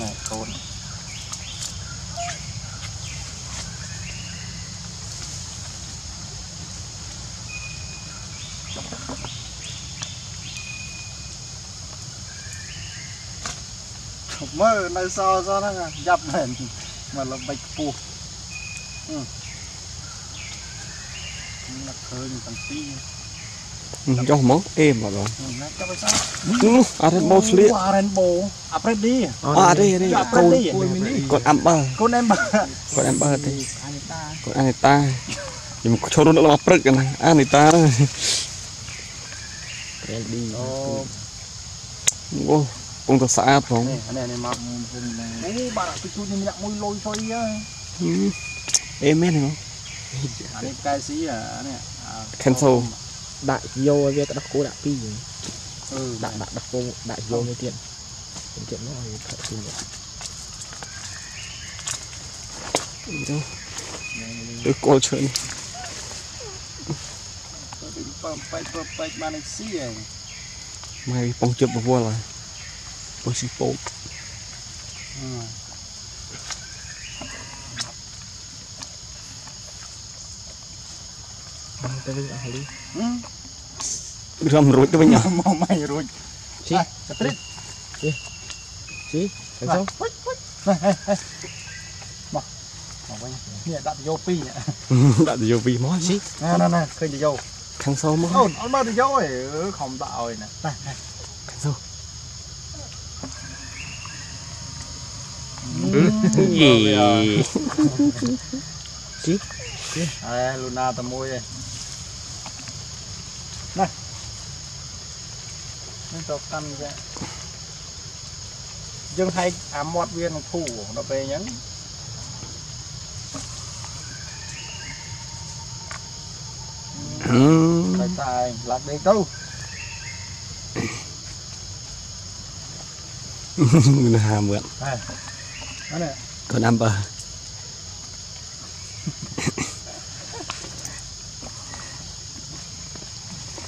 này côn. Mơ nơi sao do nó dập lên mà là bạch phù. Nó khơi thằng tí. Cho mốt em mà rồi. À rên bố sliệt. À rên bố. À rên đi. À rên đi. Con em bơ. Con em bơ. Con em bơ thì. Con Anita. Nhưng mà cho nó nó lập rực này. Anita đó. Rên đi. Wow. Ông ta sạp không? Này mà bố bà đã tự chút nhưng môi lôi thôi á. Em hết không? Anh em cái gì à? Cancel. Đại vô với đặc cô đại pi gì? Đặc cô đại vô với tiền. Tiền nó hơi thật tiền rồi. Đâu? Được cô chơi. Mày bóng chụp vào vua rồi. Bố sĩ bột. Cái gì hả đi? Râm rụt cái nhau. Màu mày rụt. Chị? Chị? Chị? Thấy sao? Bỏ. Bỏ quay nha. Đặt vô phi nha. Đặt vô phi mó hả? Nè nè nè. Khơi đi vô. Khăn sâu mó. Ôn mơ đi vô rồi. Không tạo rồi nè. Nè nè. Khăn sâu. Gì? Chị? Chị? À, Luna tầm môi đây. Này. Nên tao căn ra. Dương thay ám mọt viên thủ nó về nhấn. Tài tài, lạc đi đâu. Mình hà mượn. À. Còn Amber.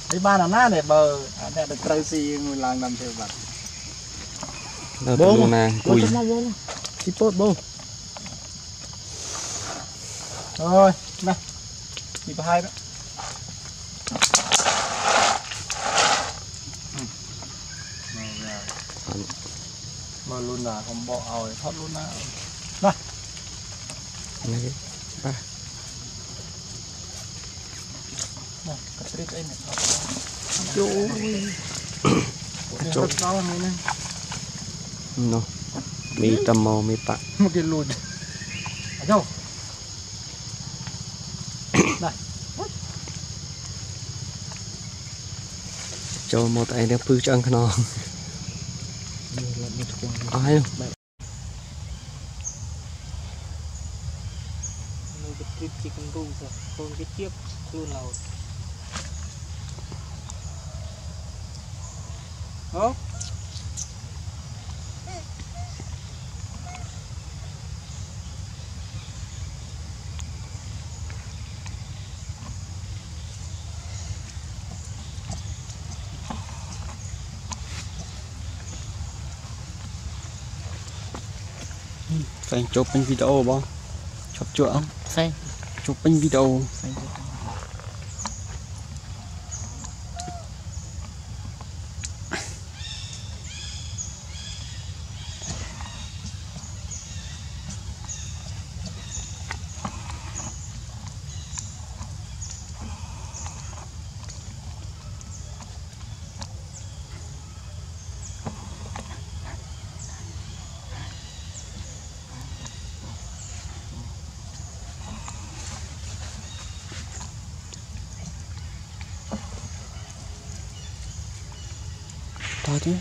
Cái ba nào ná này bờ, này được trâu xì người làng nằm theo vật. Bố, bố chấm nó bố, chị bốt bố. Rồi, nè, đi vào hai đó. Mà luôn là không bỏ ảo thì thoát luôn nào. Nè. Nè kìa. Ba. Nè, cắt rít ấy nè. Chỗ ơi. Chỗ. Nó. Mì tầm màu mì tặng. Một cái lùn. Ở đâu? Nè. Chỗ một tay đeo phư cho ăn khăn hòn. Ai đâu? Nơi cái tiếp chỉ cần rung thôi, không cái tiếp luôn nào. Hả? Phải chụp bên video không? Chụp chưa không? Phải. Chụp bên video. Phải. Thôi chứ.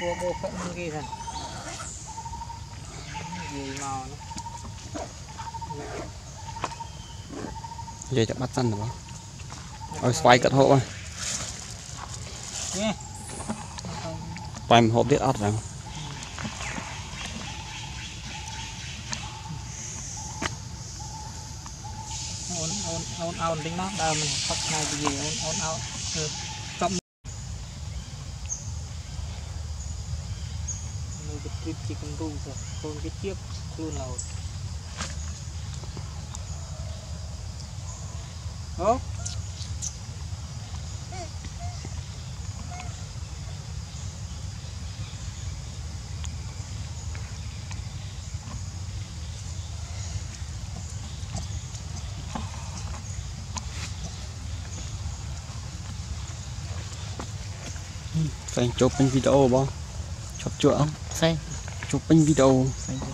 Cua bô phận ghi này. Gì màu nữa. Vậy chắc bắt xanh được không? Ôi xoay cận hộp rồi. Xoay một hộp tiết ớt rồi. Ôn tính nó đau mình khóc này cái gì ôn cộng mình cái clip chỉ cần rung thôi con cái chiếc luôn là ốp xanh chụp bên video bao chụp chưa không xanh chụp bên video xanh thôi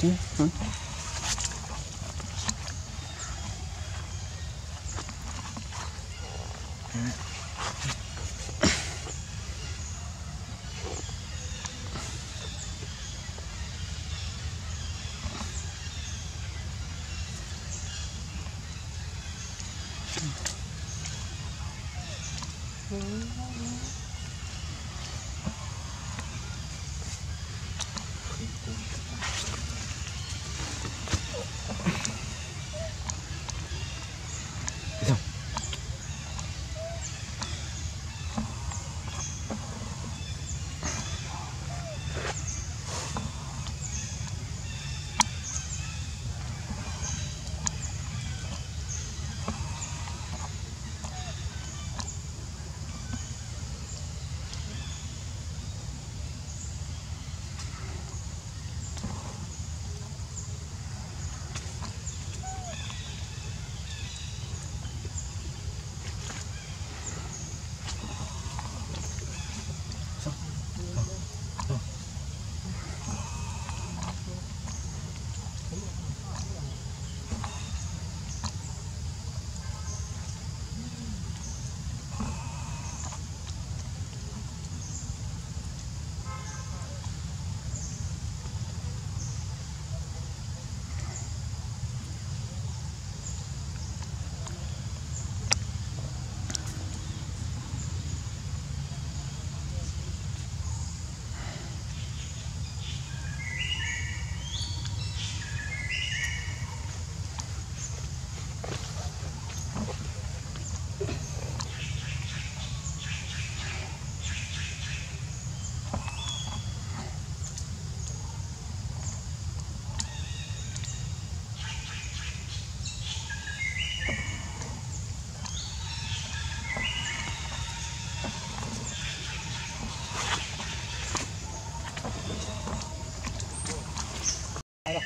chứ hả?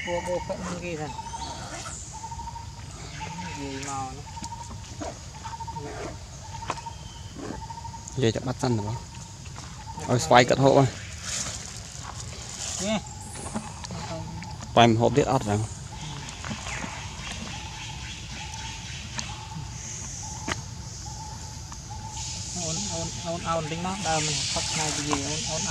Cua bô phận ghi này. Gì màu nữa. Vậy chắc bắt xanh được không? Ôi xoay cận hộp rồi. Xoay một hộp tiết ớt rồi. Ôn tính nó đau mình khóc này cái gì ôn